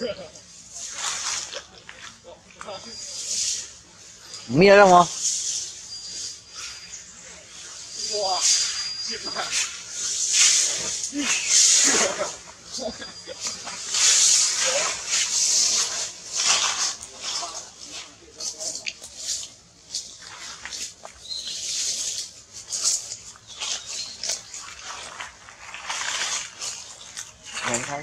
Mía đâu không? Wow, chim à? Ngon không?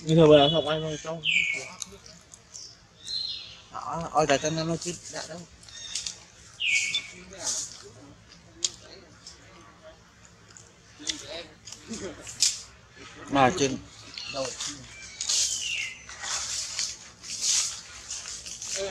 Như thường bây giờ học anh rồi trong đó, ôi tại chân nó chết đã đâu mà trên đâu đấy. Đấy.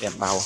Đẹp bao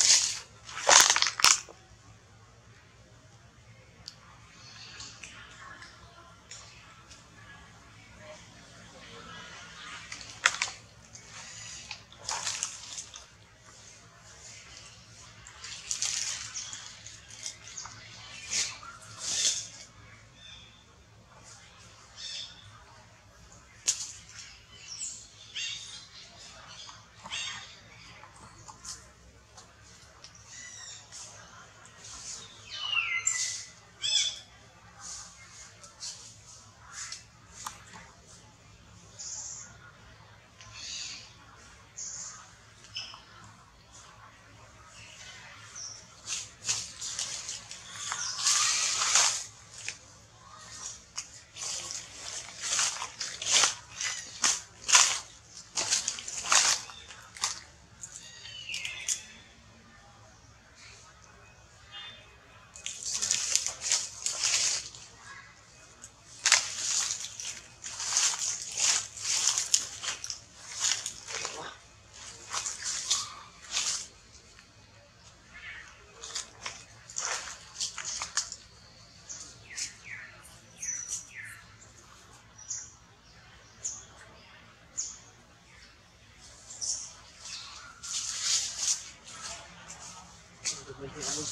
Này.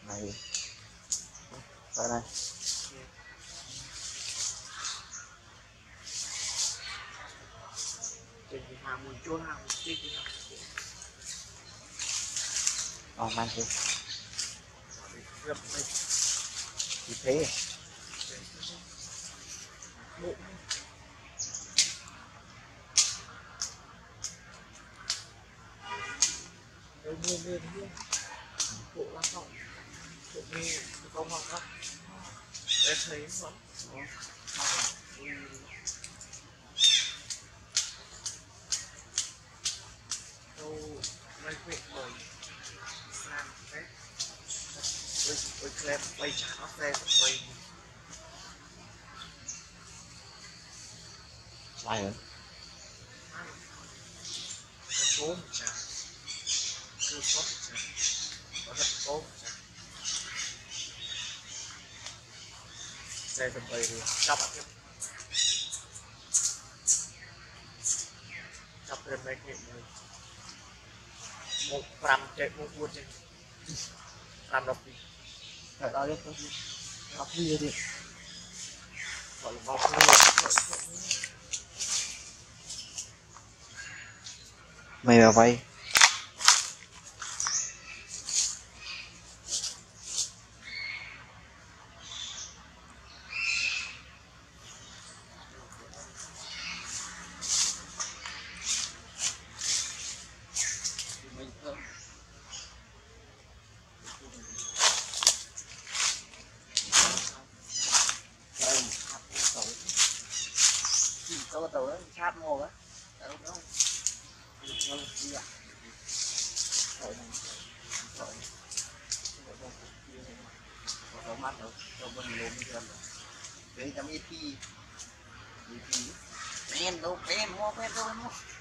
Này. Đây này. Ờ mang đi. Thì thế. Ai nữa? Đây phần bầy thì chắp ạ chứ. Chắp lên mấy cái này. 1 gram chạy 1 buôn chứ. Làm đọc đi. Để đó đi. Đọc đi đi. Gọi là bọc đi. Mày vào vay. Ven, no, ven, no, ven, no, no.